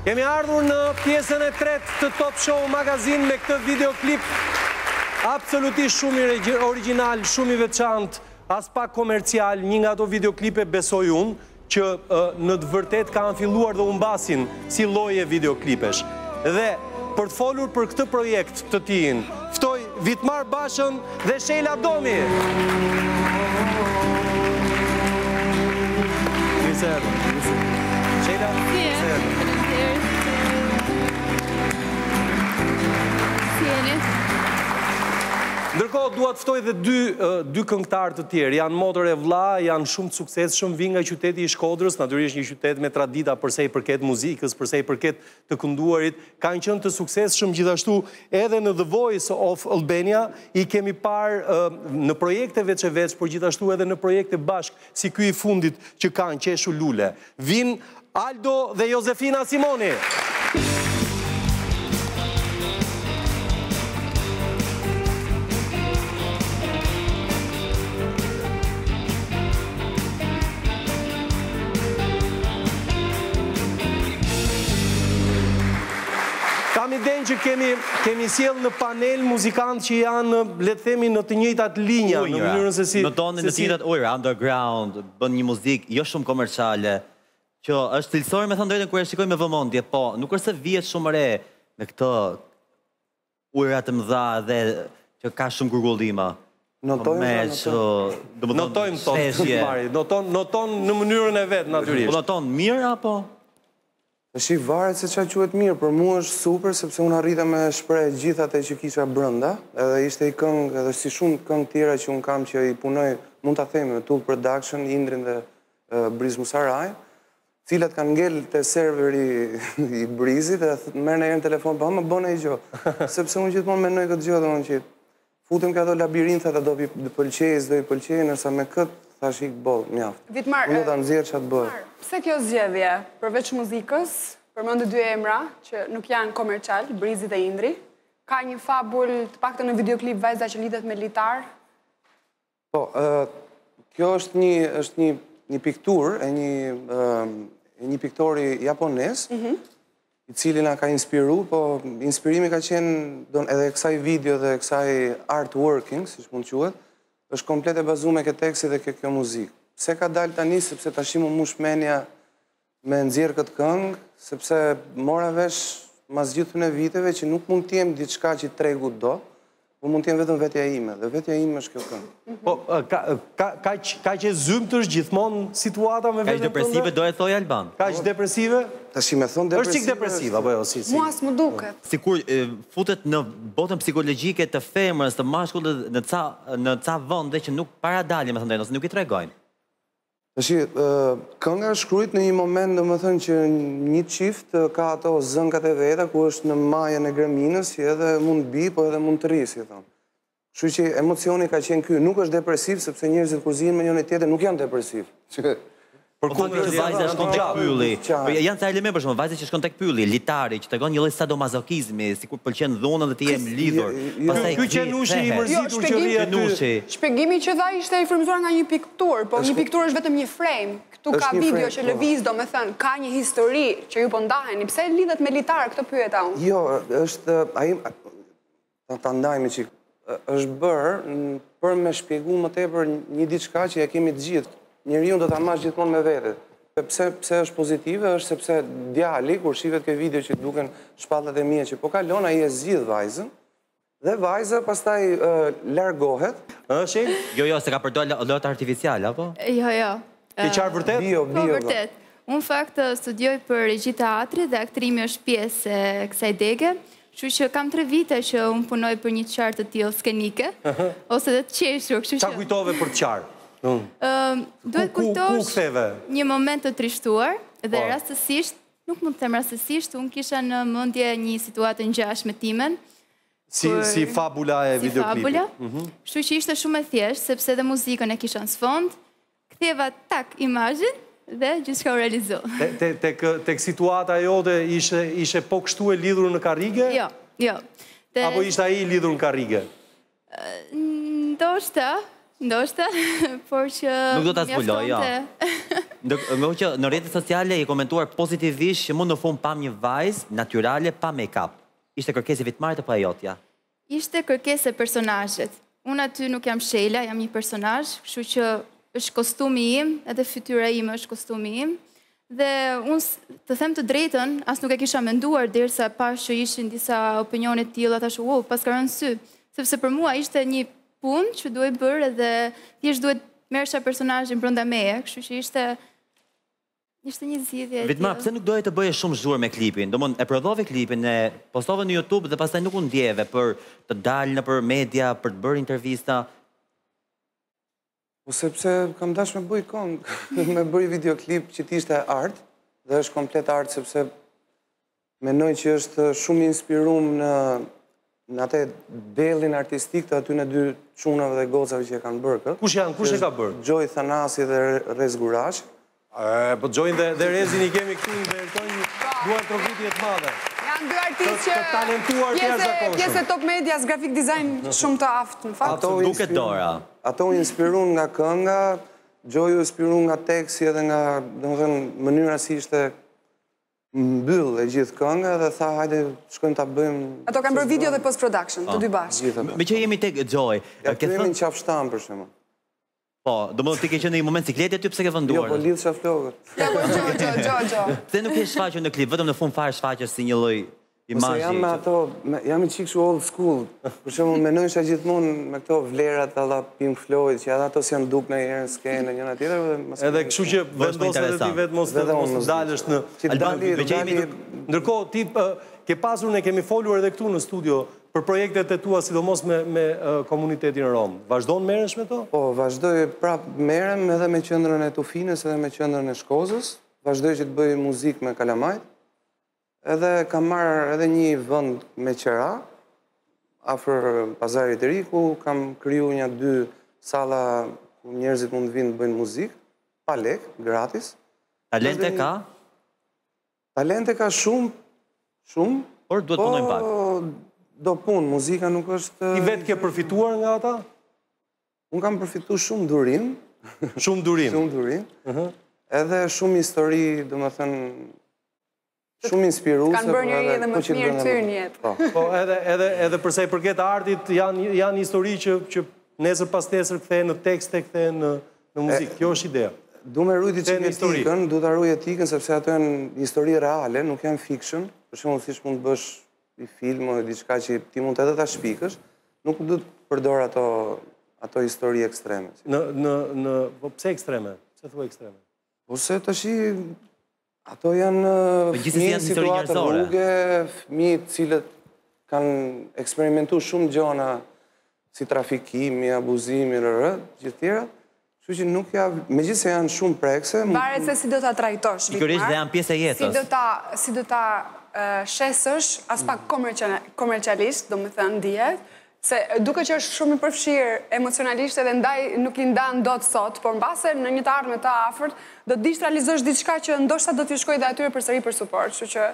Kemi ardhur në pjesën e tretë të Top Show magazin me këtë videoklip absolutisht shumë original, shumë i veçantë, as pak komercial, një nga ato videoklipe besoj unë që në të vërtet kanë filluar dhe humbasin si lloje videoklipesh. Dhe për të folur për këtë projekt të tij, ftoj Vitmar Bashën dhe Shejla Domi. Shejla. Ndërkohë dua të ftoj dhe dy këngëtarë të tjerë, janë motër e vlla, janë shumë të suksesshëm, vinë nga qyteti i Shkodrës, natyrisht një qytet me tradita përse i përket muzikës, përse i përket të kënduarit, kanë qenë të suksesshëm gjithashtu edhe në The Voice of Albania, i kemi parë në projekte veç e veç, por gjithashtu edhe në projekte bashk, si ky i fundit që kanë qeshu lule. Vinë Aldo dhe Jozefina Simoni. Që kemi sjell në panel muzikantë që janë, le të themi, në të njëjtat linja, në mënyrën se si në të njëjtat ujëra, underground, bën një muzikë jo shumë komerciale, që është cilësore, me thënë drejtën, kur e shikoj me vëmendje, po nuk është se vihet shumë re me këto ujëra të mëdha dhe që ka shumë gurgullima. Notojmë sot, noton në mënyrën e vet, natyrisht. Noton mirë apo? Shi varet se çfarë quhet mirë, për mua është super sepse unë arrita me shpreh gjithatë që kisha brenda, edhe ishte i këngë, edhe si shumë këngë tjera që unë kam që i punoj, mund ta themi me Tull Production, Indrin dhe Brizi, cilat kanë ngel te serveri i Brizit dhe merr në herën telefon, po më bën ai gjë, sepse unë gjithmonë mendoj këtë gjë, domthonjë që futem këto labirinthat, do të pëlqej, do i pëlqej, ndërsa me këtë tha shik boll, mjaft. Vitmar, unë ta nxjerr çat bëj. Pse kjo zgjedhje? Përveç muzikës, përmendë dy emra që nuk janë komercial, Brizi dhe Indri. Ka një fabul, të paktën në videoklip, vajza që lidhet me litar. Po, kjo është një pikturë e një piktori japonez, i cili na ka inspiru, po inspirimi ka qenë edhe kësaj video dhe kësaj artworking, siç mund quhet. Është komplet e bazuar me këtë tekst dhe kjo muzikë. Pse ka dalë tani, sepse tashim u mush mendja me nxjerr këtë këngë, sepse mora vesh mas gjithë në viteve që nuk mund të jem diçka që tregu do, por mund të jem vetëm vetja ime, dhe vetja ime është kjo këngë. Po ka që zymtësh gjithmonë situata me vetën. Ka depresive do e thoj Alban. Ka depresive? Tashim e thon depresive. Është çik depresive apo jo si? Mua s'm duket. Sikur futet në botën psikologjike të femrës, të mashkullit, në ca vende që nuk para dalin, më thënë, ose nuk i tregojnë. Kënga shkruhet në një moment, domethënë që një çift ka ato zënkat e veta ku është në majën e greminës, si edhe mund bi, po edhe mund të rrisë, thon. Kështu që emocioni ka qenë ky, nuk është depresiv sepse njerëzit kur zihen me njëri tjetrin nuk janë depresiv. Por kur vajza shkon tek pylli, janë ca elemente për shkak, vajza që shkon tek pylli, litari që tregon një lloj sadomazokizmi, sikur pëlqen dhunën dhe ti je lidhur. Pastaj ky qenushi i mërzitur që rri aty. Shpjegimi që dha ishte i frymzuar nga një pikturë, po një pikturë është vetëm një frame. Ktu ka video që lëviz, domethënë, ka një histori që ju po ndaheni. Pse lidhet me litar, këtë pyeta unë. Jo, është ai ta ndajmë çik. Është bër për me shpjeguar më tepër një diçka që ja kemi të gjithë. Njeriu do ta marrë gjithmonë me vete. Pse është pozitive, është sepse djali kur shihet ke video që duken shpallat e mia që po kalon, ai e zgjidh vajzën dhe vajza pastaj largohet. Është? Jo, se ka përdor lot artificial apo? Jo. Ke qartë vërtet? Po, vërtet. Unë në fakt studioj për regji teatri dhe aktrimi është pjesë e kësaj dege. Kështu që kam 3 vite që unë punoj për një qartë të tillë skenike ose dhe të qeshur, kështu që çfarë kujtove për të qartë? Duhet kujtosh një moment të trishtuar dhe rastësisht, nuk mund të them rastësisht, unë kisha në mendje një situatë ngjashme timen. Si fabula e videoklipit. Kështu që ishte shumë e thjeshtë, sepse edhe muzikën e kisha në sfond, ktheva tak imazhin dhe gjithçka u realizoi. Tek situata jote ishe po kështu e lidhur në karrige? Jo. Apo ishte ai i lidhur në karrige? Ndoshta. Ndoshta, por që... Nuk do të zbuloj, ja. Ndërkohë që në rrjetet sociale i komentuar pozitivisht që mund në fund pam një vajzë natyrale pa make-up. Ishte kërkesë e Vitmarit apo jotja? Ishte kërkesë e personazhet. Unë aty nuk jam Shejla, jam një personazh, kështu që është kostumi im, edhe fytyra ime është kostumi im. Dhe unë të them të drejtën, as nuk e kisha menduar derisa pash që ishin disa opinione të tilla, thashë, "Wow, pas ka rënë sy." Sepse për mua ishte një punë që duhet bërë dhe thjesht duhet merresha personazhin brenda meje, kështu që ishte një zgjidhje. Vitmar, pse nuk doje të bëje shumë zhurmë me klipin? Domthonë e prodhove klipin, e postove në YouTube dhe pastaj nuk u ndjeve për të dalë nëpër media, për të bërë intervista. Po sepse kam dashur me bëj këngë, me bëj videoklip që ishte art, dhe është komplet art sepse mendoj që është shumë inspiruar në atë delin artistik të aty në dy çunave dhe gocave që e kanë bërë këtë. Kush janë? Kush e ka bërë? Gjoj, Thanasi dhe Rez Gurash. Po Gjojin dhe Rezin i kemi këtu dhe ndërtojnë duan trokitje të madhe. Janë dy artistë që talentuar të jashtëzakonshëm. Pjesë Top Medias, grafik design shumë të aftë në fakt. Ato duket dora. Ato inspiruan nga kënga, Gjoj u inspiruan nga teksti edhe nga, domethënë, mënyra si ishte mbyllë e gjithë kënga dhe tha hajde shkojmë ta bëjmë. Ato kanë bërë video dhe post production të dy bashkë. Me që jemi tek Gjoj, ke thënë në qafshtan për shembull. Po, domethënë ti ke qenë në një moment cikleti aty pse ke venduar. Jo, po lidhsha flokët. Jo. Pse nuk e shfaqën në klip, vetëm në fund fare shfaqesh si një lloj imazhi. Jam ato, jam i çik old school. Për shembull, mendojsha gjithmonë me këto vlerat alla pim flojë, që ato s'jan duk në herën skenë njëra tjetrën. Edhe kështu që vendoset ti vetë mos dalësh në Alban Dudushi. Ndërkohë ti ke pasur, ne kemi folur edhe këtu në studio për projektet e tua, sidomos me komunitetin rom. Vazhdon merresh me to? Po, vazhdoj prap merrem edhe me qendrën e Tufinës edhe me qendrën e Shkozës. Vazhdoj që të bëj muzikë me kalamajt. Edhe kam marrë edhe një vend me qera, afër pazarit të ri, ku kam kriju një dy salla ku njerëzit mund të vinë të bëjnë muzikë, pa lek, gratis. Talente ka? Talente ka shumë, por duhet punojmë pak. Do punë, muzika nuk është... Ti vetë ke përfituar nga ata? Unë kam përfituar shumë durim. Shumë durim? Shumë durim. Edhe shumë histori, do me thënë... Shumë inspiruese. Kanë bërë njëri edhe më të mirë tërë njetë. Po, edhe përsa i përket artit, janë histori që nesër pas nesër kthehen në tekste, kthehen në muzikë. Kjo është ideja. Du me rujti që me etikën, du të rujt etikën, sepse ato janë histori reale, nuk janë fiction. Për shumë, thishë mund të bësh i filmë, diçka që ti mund të edhe ta shpikësh, nuk du të përdor ato histori ekstreme. Pse ekstreme? Pse thua ekstreme? Ose të shi, ato janë fëmijë në situatë rrugë, fëmijë cilët kanë eksperimentu shumë gjona si trafikimi, abuzimi, gjithë tjera, që që nuk ja... Me gjithë se janë shumë prekse... Varet se si do ta trajtosh, Vitmar, dhe janë pjesë e jetës. Si do ta... shesësh, as pak komercialisht, do më thënë dihet, se duke që është shumë i përfshirë emocionalisht edhe ndaj nuk i ndanë do të sot, por në base në një të ardhme të afërt, do të dishtë realizosh diçka që ndoshta do t'ju shkoj dhe atyre përsëri për support, që që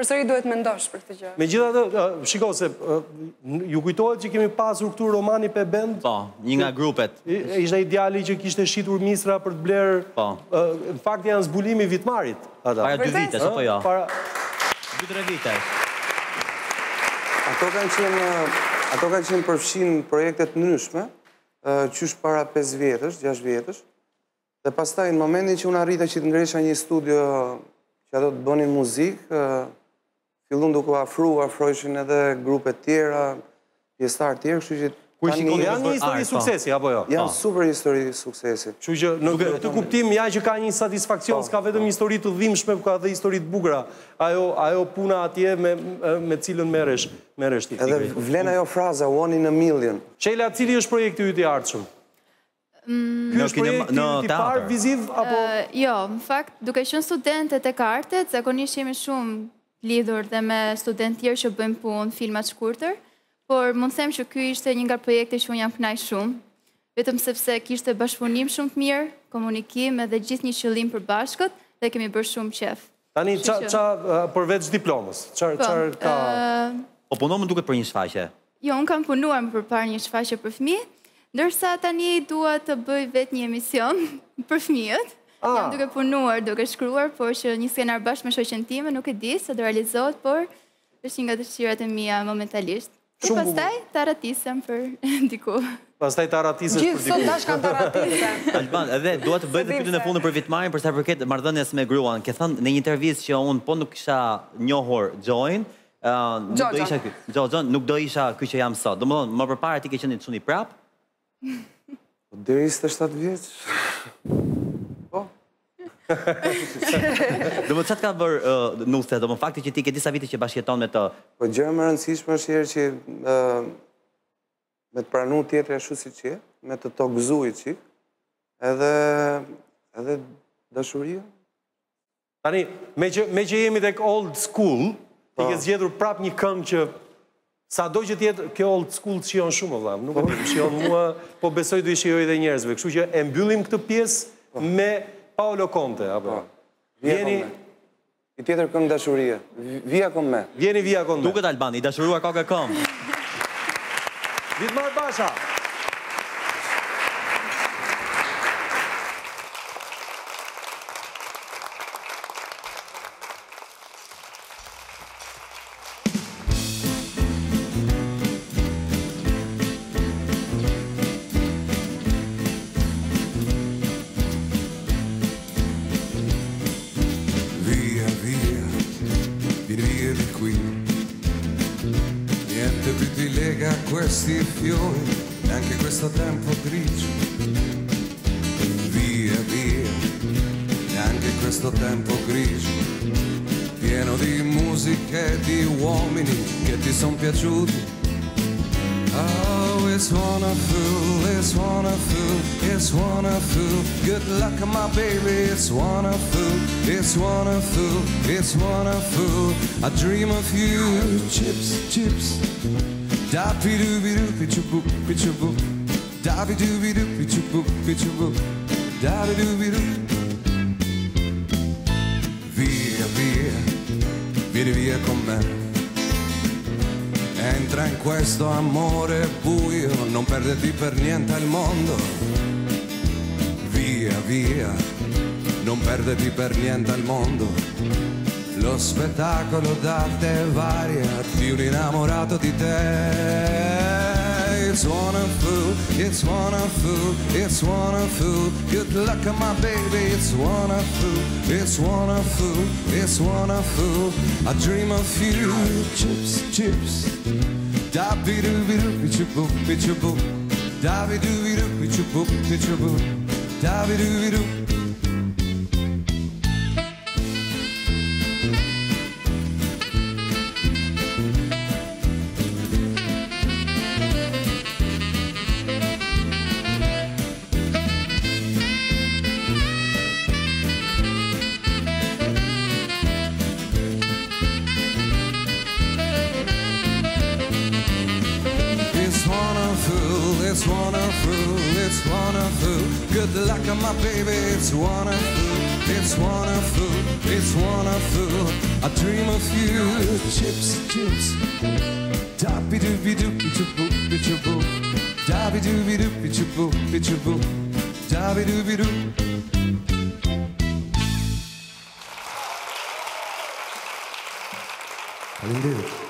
përsëri duhet me ndosh për këtë gjë. Me gjitha të, shiko se, ju kujtohet që kemi pasur këtu Romani pe bend? Po, një nga grupet. Ishte ideali që kishte shitur misra për t'blerë, në fakt janë zbulimi Vitmarit. Para 2 vite, apo jo? Ato kanë qenë përfshin projektet nënshme, qysh para 5 vjetësh, 6 vjetësh, dhe pastaj në momentin që unë arrita që të ngresha një studio që ato të bënin muzikë, fillun duke afrojshin edhe grupe tjera, pjesëtar tjerë, kështu që janë një histori suksesi, apo jo? Janë super histori suksesi. Që që në këtë kuptim, ja që ka një satisfakcion, s'ka vetëm histori të dhimbshme, ka dhe histori të bugra. Ajo puna atje me cilën merresh ti. Edhe vlen ajo fraza, one in a million. Shejla, cili është projekti yt i ardhshëm? Ky është projekti yt i parë viziv, apo? Jo, në fakt, duke qenë studente tek artet, zakonisht jemi shumë lidhur dhe me student tjerë që bëjmë punë, filma të shkurtër. Por mund të them që ky ishte një nga projekte që unë jam kënaq shumë, vetëm sepse kishte bashkëpunim shumë të mirë, komunikim edhe gjithë një qëllim përbashkët dhe kemi bërë shumë qef. Tani ç'a përveç diplomës, çfarë ka? O punon më duket për një shfaqje? Jo, unë kam punuar më përpara një shfaqje për fëmijë Ndërsa tani dua të bëj vetë një emision për fëmijët. Jam duke punuar, duke shkruar, por që një skenar bashkë me shoqen time, nuk e di se do realizohet, por është një nga dëshirat e mia momentalisht. Shumë pastaj ta ratisem për diku. Pastaj ta ratisem për diku. Gjithsesi tash kam ta ratisem. Alban, edhe dua të bëj pyetjen e fundit për Vitmarin, për sa i përket marrëdhënies me gruan. Ke thënë në një intervistë që unë po nuk kisha njohur Gjojin, nuk do isha ky që jam sot. Domethënë, më përpara ti ke qenë çuni prap. Deri ishte 7 vjeç. Po. Domethënë çka ka bër Nuse, domethënë fakti që ti ke disa vite që bashkëton me të. Po gjëja më e rëndësishme është herë që me të pranu tjetër ashtu siç je, me të tokzuj çik, edhe dashuria. Tani, me që jemi tek old school, ti ke zgjedhur prap një këngë që sado që tjetë, kjo old school të shion shumë, vëllam, nuk e shion mua, po besoj do i shioj edhe njerëzve. Kështu që e mbyllim këtë pjesë me Paolo Konte, apo? Vjeni... I tjetër këngë dashuria. Vija kom me. Vjeni vija kom me. Duket Albani, dashurua ka kom. Vitmar Basha. Questi fiori e anche questo tempo grigio, via via, e anche questo tempo grigio, pieno di musiche di uomini che ti son piaciuti. Oh, it's wonderful, it's wonderful, it's wonderful, good luck my baby, it's wonderful, it's wonderful, it's wonderful, I dream of you, chips, chips. Dappy dooby doo, pitcher boop, dappy dooby doo, pitcher boop, dappy dooby doo. Via, via, vieni via con me. Entra in questo amore buio, non perderti per niente al mondo. Via, via, non perderti per niente al mondo. Lo spettacolo d'arte varia di un innamorato di te. It's wonderful, it's wonderful, it's wonderful, good luck my baby, it's wonderful, it's wonderful, it's wonderful, I dream of you, chips, chips, dabi doobi doobi chup, pitchu boop, dabi doobi doobi chup, pitchu boop, dabi doobi doo. My baby, it's wonderful, it's wonderful, it's wonderful, I dream of you, chips, chips, dappy dooby doo, pitcher boop, dappy dooby doo, pitcher boop, dappy dooby doo. Hallelujah.